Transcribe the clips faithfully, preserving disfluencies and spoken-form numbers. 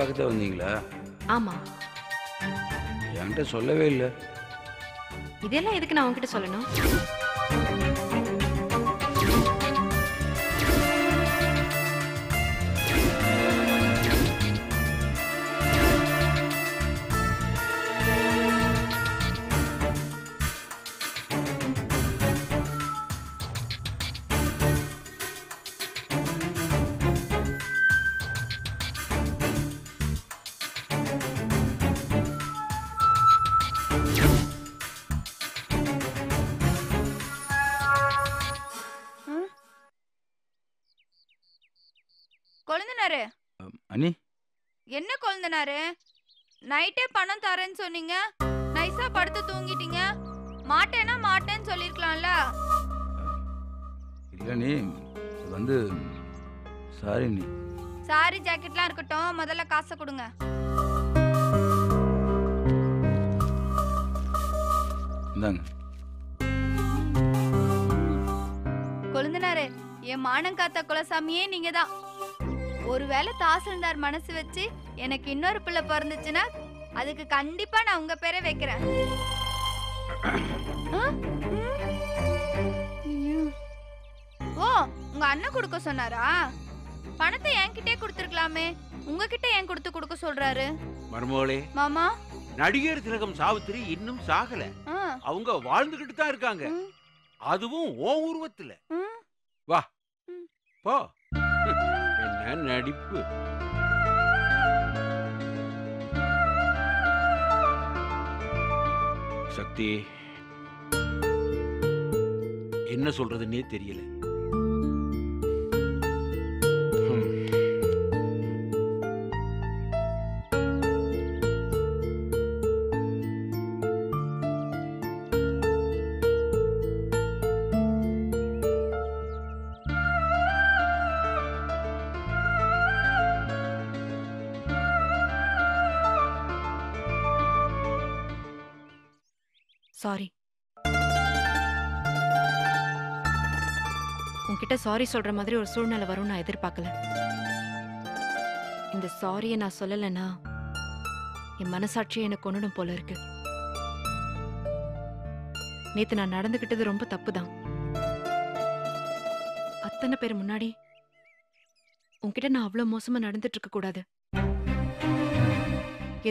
பார்க்கதே வந்தீங்களா? ஆமா. என்கிட்ட சொல்லவே இல்ல. இதெல்லாம் எதுக்கு நான் உன்கிட்ட சொல்லணும்? அண்ணி என்ன கொல்ந்தனாரே? நைட்டே பணம் தரேன்னு சொன்னீங்க, நைஸா படுத்து தூங்கிட்டீங்க. மாட்டேனா மாட்டேன்னு சொல்லிருக்கலாம்ல. இல்ல நீ வந்து சாரி நீ. சாரி ஜாக்கெட்லாம் இருக்கட்டும், முதல்ல காசை கொடுங்க. இந்தாங்க. கொல்ந்தனாரே, என் மானங்காத்த குலசாமியே நீங்க தான். ஒருவேளை தாசில்தார் மனசு வச்சு எனக்கு இன்னொரு பிள்ளை பிறந்துச்சுன்னா அதுக்கு கண்டிப்பா நான் உங்க பேரை வைக்கிறேன். ஓ, உங்க அண்ணன் கொடுக்க சொன்னாரா? பணத்தை என்கிட்டே கொடுத்துருக்கலாமே, உங்ககிட்ட ஏன் கொடுத்து கொடுக்க சொல்றாரு? மர்மோளே மாமா, நடிகர் திலகம் சாவித்திரி இன்னும் சாகல, அவங்க வாழ்ந்துகிட்டு தான் இருக்காங்க. அதுவும் ஓ உருவத்துல. வா போ. நடிப்பு சக்தி, என்ன சொல்றதுன்னே தெரியல. சாரி, உன்கிட்ட சாரி சொல்ற மாதிரி ஒரு சூழ்நிலை வரும் நான் எதிர்பார்க்கல. இந்த சாரியை நான் சொல்லலைன்னா என் மனசாட்சியை எனக்கு கொன்னடும் போல இருக்கு. நேத்து நான் நடந்துகிட்டது ரொம்ப தப்புதான். அத்தனை பேர் முன்னாடி உன்கிட்ட நான் அவ்வளவு மோசமா நடந்துட்டு இருக்க கூடாது.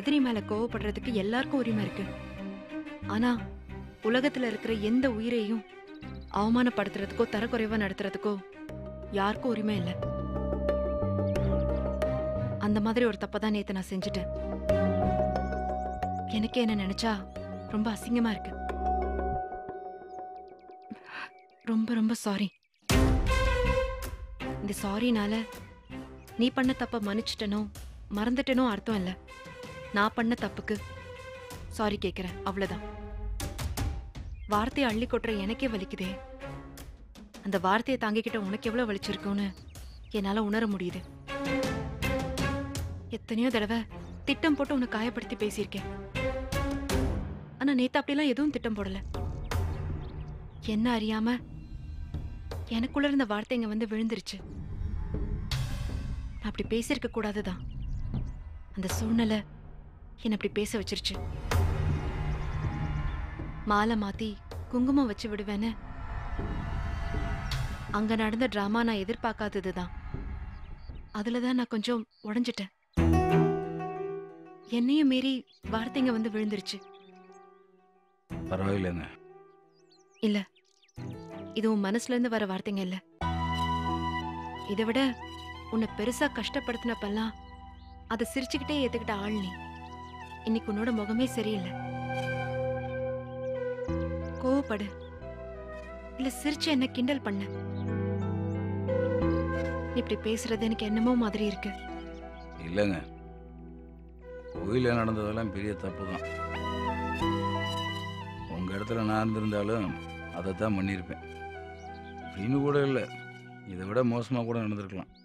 எதிரி மேல கோவப்படுறதுக்கு எல்லாருக்கும் உரிமை இருக்கு. ஆனா உலகத்துல இருக்கிற எந்த உயிரையும் அவமானப்படுத்துறதுக்கோ தரக்குறைவா நடத்துறதுக்கோ யாருக்கும் உரிமை இல்லை. அந்த மாதிரி ஒரு தப்பதான் நேத்து நான் செஞ்சுட்டேன். எனக்கே என்ன நினைச்சா ரொம்ப அசிங்கமா இருக்கு. ரொம்ப ரொம்ப சாரி. இந்த சாரினால நீ பண்ண தப்ப மன்னிச்சிட்டனோ மறந்துட்டனோ அர்த்தம் இல்லை. நான் பண்ண தப்புக்கு சாரி கேட்கிறேன், அவ்வளவுதான். வார்த்தையை அள்ளி கொட்டுற எனக்கே வலிக்குதே, அந்த வார்த்தையை தாங்கிக்கிட்ட உனக்கு எவ்வளவு வலிச்சிருக்கும்னு என்னால உணர முடியுது. எத்தனையோ தடவை திட்டம் போட்டு உன்னை காயப்படுத்தி பேசியிருக்கேன். ஆனா நேத்து அப்படிலாம் எதுவும் திட்டம் போடல. என்ன அறியாம எனக்குள்ள இருந்த வார்த்தைங்க வந்து விழுந்துருச்சு. நான் அப்படி பேசியிருக்க கூடாதுதான். அந்த சூழ்நிலை என்ன அப்படி பேச வச்சிருச்சு. மாலை மாத்தி குங்குமம் வச்சு விடுவேன்னு அங்க நடந்த டிராமா நான் எதிர்பார்க்காததுதான். அதுலதான் நான் கொஞ்சம் உடஞ்சிட்டேன். என்னையும் மீறி வார்த்தைங்க வந்து விழுந்துருச்சு. பரவாயில்லைங்க. இல்ல, இது உன் மனசுல இருந்து வர வார்த்தைங்க இல்ல. இதை விட உன்னை பெருசா கஷ்டப்படுத்தினப்பெல்லாம் அதை சிரிச்சுக்கிட்டே ஏத்துக்கிட்ட ஆள் நீ. இன்னைக்கு உன்னோட முகமே சரியில்லை. கோவப்படு, இல்ல சிரிச்சு என்ன கிண்டல் பண்ண. இப்படி பேசுறது எனக்கு என்னமோ மாதிரி இருக்கு. இல்லங்க, கோயில நடந்ததெல்லாம் பெரிய தப்புதான். உங்க இடத்துல நான் இருந்திருந்தாலும் அதைத்தான் பண்ணியிருப்பேன். அப்படின்னு கூட இல்லை, இதை விட மோசமா கூட நடந்திருக்கலாம்.